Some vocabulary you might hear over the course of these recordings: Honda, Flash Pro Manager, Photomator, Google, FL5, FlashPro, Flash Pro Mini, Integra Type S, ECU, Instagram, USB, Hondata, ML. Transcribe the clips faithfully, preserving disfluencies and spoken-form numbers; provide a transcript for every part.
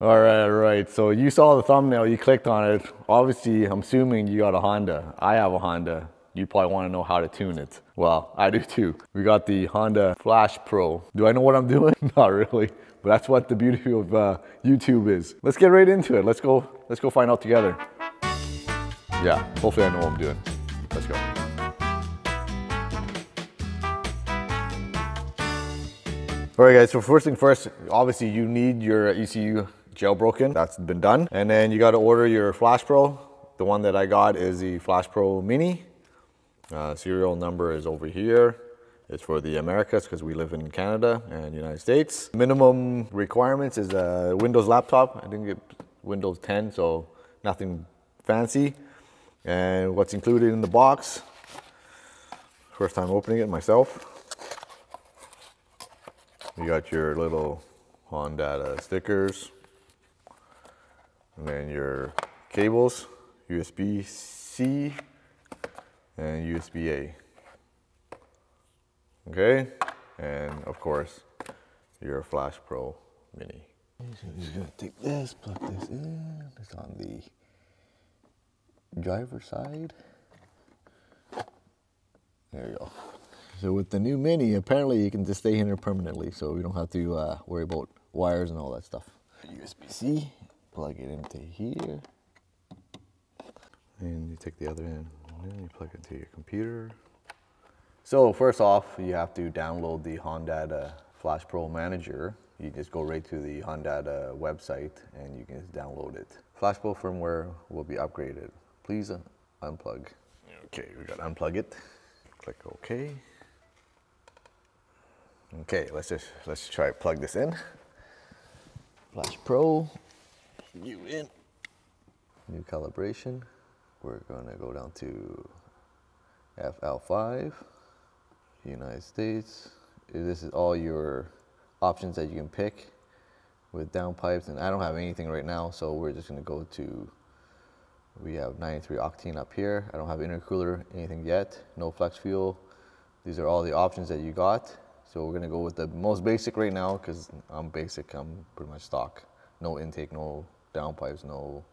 All right, all right. So you saw the thumbnail, you clicked on it. Obviously, I'm assuming you got a Honda. I have a Honda. You probably want to know how to tune it. Well, I do too. We got the Honda Flash Pro. Do I know what I'm doing? Not really, but that's what the beauty of uh, YouTube is. Let's get right into it. Let's go, let's go find out together. Yeah, hopefully I know what I'm doing. Let's go. All right guys, so first thing first, obviously you need your E C U jailbroken. That's been done. And then you got to order your Flash Pro. The one that I got is the Flash Pro Mini. Uh, serial number is over here. It's for the Americas because we live in Canada and United States. Minimum requirements is a Windows laptop. I didn't get Windows ten, so nothing fancy. And what's included in the box, first time opening it myself. You got your little Hondata stickers. And then your cables, U S B C. And U S B A. Okay, and of course, your Flash Pro Mini. So you're gonna take this, plug this in. It's on the driver's side. There you go. So with the new Mini, apparently you can just stay in there permanently, so we don't have to uh, worry about wires and all that stuff. U S B C, plug it into here. And you take the other end. Then you plug it into your computer. So first off, you have to download the Hondata Flash Pro Manager. You just go right to the Hondata website and you can just download it. Flash Pro firmware will be upgraded. Please un unplug. Okay, we gotta unplug it. Click OK. Okay, let's just let's try plug this in. Flash Pro. New in. New calibration. We're gonna go down to F L five, United States. This is all your options that you can pick with downpipes, and I don't have anything right now, so we're just gonna go to, we have ninety-three octane up here. I don't have intercooler, anything yet, no flex fuel. These are all the options that you got. So we're gonna go with the most basic right now, because I'm basic, I'm pretty much stock. No intake, no downpipes, no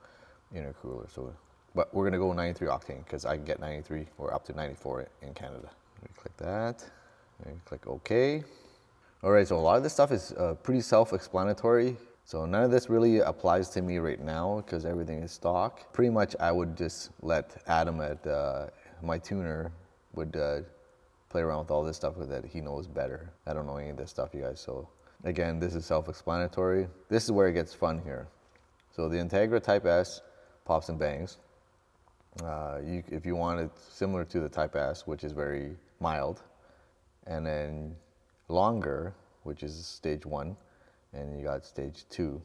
intercooler. So. But we're gonna go ninety-three octane because I can get ninety-three or up to ninety-four in Canada. We click that and click OK. All right, so a lot of this stuff is uh, pretty self-explanatory. So none of this really applies to me right now because everything is stock. Pretty much I would just let Adam at uh, my tuner would uh, play around with all this stuff that he knows better. I don't know any of this stuff, you guys. So again, this is self-explanatory. This is where it gets fun here. So the Integra Type S pops and bangs. Uh, you, if you want it similar to the Type S, which is very mild, and then longer, whiwhich is stage one, and you got stage two.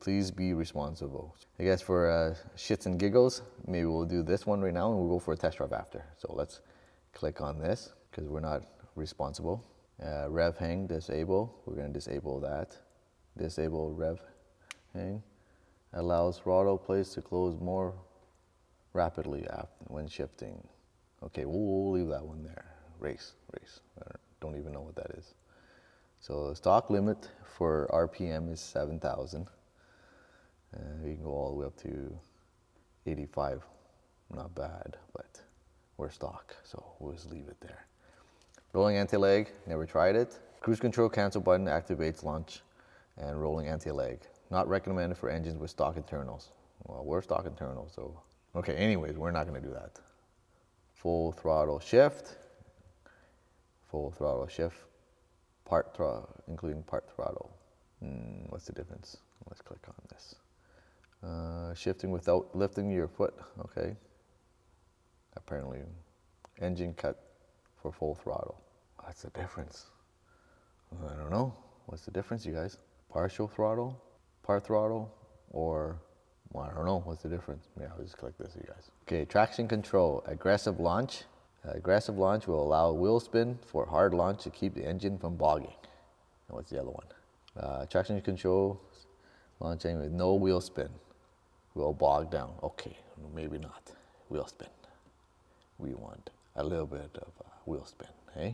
Please be responsible. I guess for uh, shits and giggles, maybe we'll do this one right now and we'll go for a test drive after. So let's click on this because we're not responsible. Uh, rev hang, disable. We're going to disable that. Disable rev hang. Allows throttle plates to close more rapidly after, when shifting. Okay, we'll, we'll leave that one there. Race, race, I don't even know what that is. So the stock limit for R P M is seven thousand. Uh, you can go all the way up to eighty-five, not bad, but we're stock, so we'll just leave it there. Rolling anti-lag, never tried it. Cruise control cancel button activates launch and rolling anti-lag. Not recommended for engines with stock internals. Well, we're stock internal, so. Okay, anyways, we're not gonna do that. Full throttle shift, full throttle shift, part throttle, including part throttle. Mm, what's the difference? Let's click on this. Uh, shifting without lifting your foot, okay. Apparently, engine cut for full throttle. What's the difference? I don't know. What's the difference, you guys? Partial throttle, part throttle, or well, I don't know, what's the difference? Yeah, I'll just click this, you guys. Okay, traction control, aggressive launch. Uh, aggressive launch will allow wheel spin for hard launch to keep the engine from bogging. And what's the other one? Uh, traction control, launching with no wheel spin. Will bog down. Okay, maybe not. Wheel spin. We want a little bit of uh, wheel spin, eh?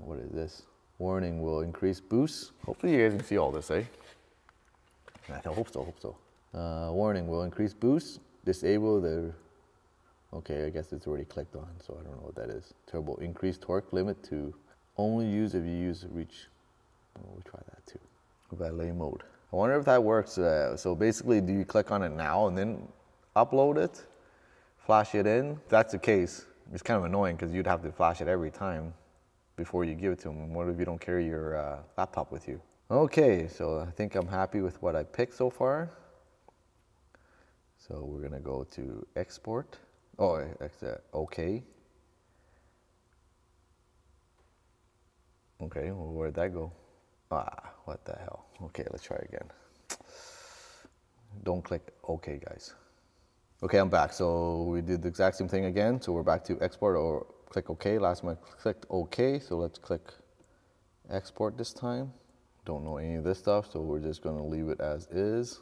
What is this? Warning will increase boost. Hopefully you guys can see all this, eh? I hope so, hope so. Uh, warning, will increase boost, disable the... Okay, I guess it's already clicked on, so I don't know what that is. Turbo, increase torque limit to only use if you use reach. Oh, we'll try that too. Valet mode. I wonder if that works. Uh, so basically, do you click on it now and then upload it, flash it in? If that's the case, it's kind of annoying because you'd have to flash it every time before you give it to them. And what if you don't carry your uh, laptop with you? Okay, so I think I'm happy with what I picked so far. So we're gonna go to export. Oh, okay. Okay, well, where'd that go? Ah, what the hell? Okay, let's try again. Don't click okay, guys. Okay, I'm back. So we did the exact same thing again. So we're back to export or click okay. Last time I clicked okay, so let's click export this time. Don't know any of this stuff, so we're just gonna leave it as is.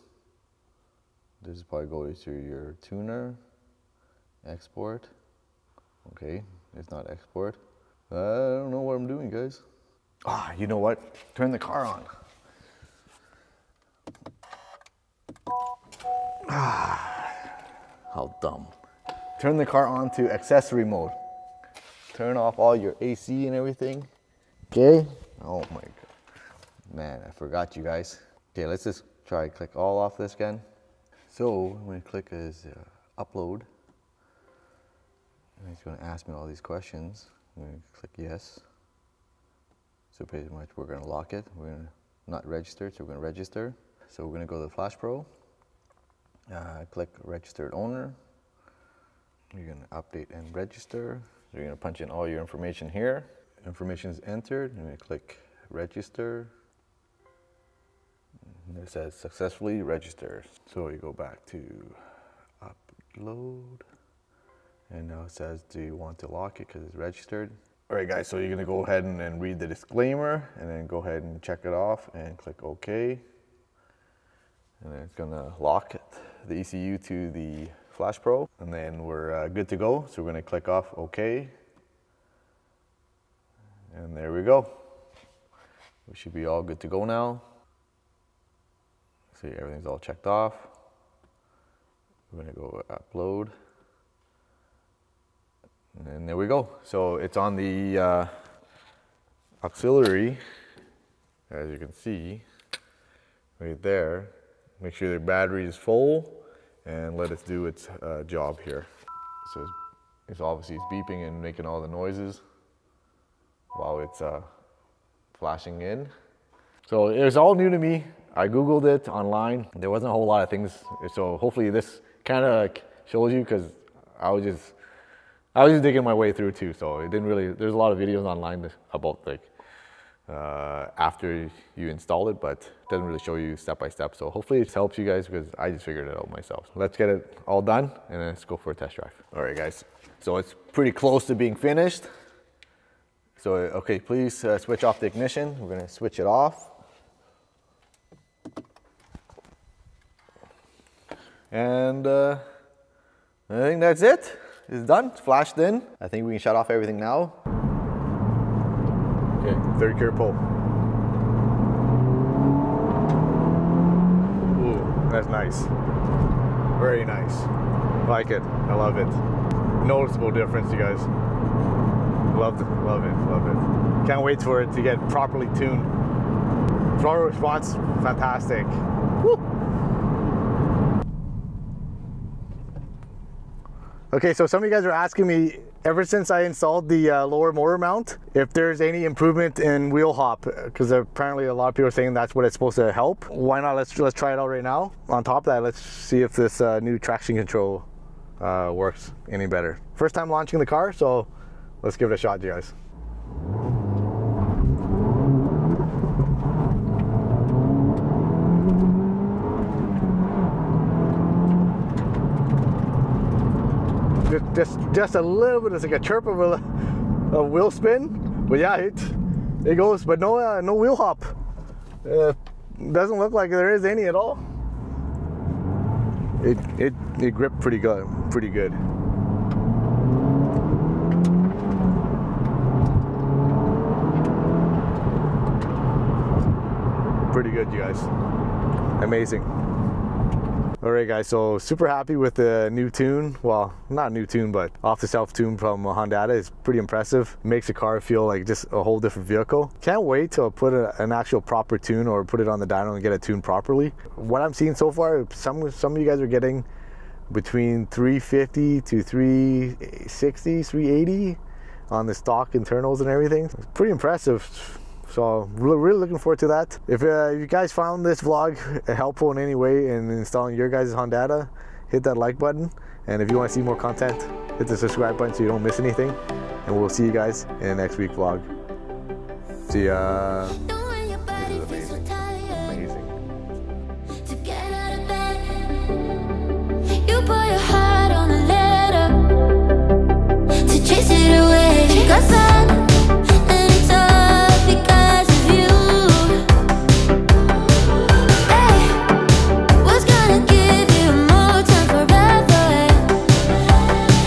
This is probably going to your tuner. Export. Okay, it's not export. I don't know what I'm doing, guys. Ah, you know what? Turn the car on. Ah, how dumb. Turn the car on to accessory mode. Turn off all your A C and everything. Okay. Oh my God. Man, I forgot you guys. Okay, let's just try click all off this again. So I'm gonna click as uh, upload. And it's gonna ask me all these questions. I'm gonna click yes. So pretty much we're gonna lock it. We're gonna not register, so we're gonna register. So we're gonna go to Flash Pro. Uh, click registered owner. You're gonna update and register. So you're gonna punch in all your information here. Information is entered. You're gonna click register. And it says successfully registered. So you go back to upload. And now it says, do you want to lock it because it's registered? All right, guys, so you're gonna go ahead and, and read the disclaimer and then go ahead and check it off and click OK. And then it's gonna lock it, the E C U to the Flash Pro. And then we're uh, good to go. So we're gonna click off OK. And there we go. We should be all good to go now. See, everything's all checked off. We're gonna go upload. And there we go. So it's on the uh, auxiliary, as you can see, right there. Make sure the battery is full and let it do its uh, job here. So it's obviously it's beeping and making all the noises while it's uh, flashing in. So it was all new to me. I Googled it online. There wasn't a whole lot of things. So hopefully this kind of like shows you, because I was just, I was just digging my way through too, so it didn't really, there's a lot of videos online about like uh, after you install it, but it doesn't really show you step by step. So hopefully it helps you guys, because I just figured it out myself. Let's get it all done and then let's go for a test drive. All right, guys. So it's pretty close to being finished. So, okay, please uh, switch off the ignition. We're gonna switch it off. And uh, I think that's it. It's done, it's flashed in. I think we can shut off everything now. Okay, third gear pull. Ooh, that's nice. Very nice. Like it, I love it. Noticeable difference, you guys. Love it, love it, love it. Can't wait for it to get properly tuned. Throttle response, fantastic. Woo. Okay, so some of you guys are asking me, ever since I installed the uh, lower motor mount, if there's any improvement in wheel hop, because apparently a lot of people are saying that's what it's supposed to help. Why not? Let's let's try it out right now. On top of that, let's see if this uh, new traction control uh, works any better. First time launching the car, so let's give it a shot, you guys. Just, just a little bit. It's like a chirp of a, a wheel spin, but yeah, it it goes. But no, uh, no wheel hop. Uh, doesn't look like there is any at all. It it it gripped pretty good, pretty good. Pretty good, you guys. amazing. All right guys, so super happy with the new tune. Well, not new tune, but off the shelf tune from Hondata. It's pretty impressive. Makes the car feel like just a whole different vehicle. Can't wait till I put a, an actual proper tune or put it on the dyno and get it tuned properly. What I'm seeing so far, some, some of you guys are getting between three fifty to three sixty, three eighty on the stock internals and everything. It's pretty impressive. So really, really looking forward to that. If uh, you guys found this vlog helpful in any way in installing your guys' Hondata, hit that like button. And if you want to see more content, hit the subscribe button so you don't miss anything. And we'll see you guys in the next week vlog. See ya.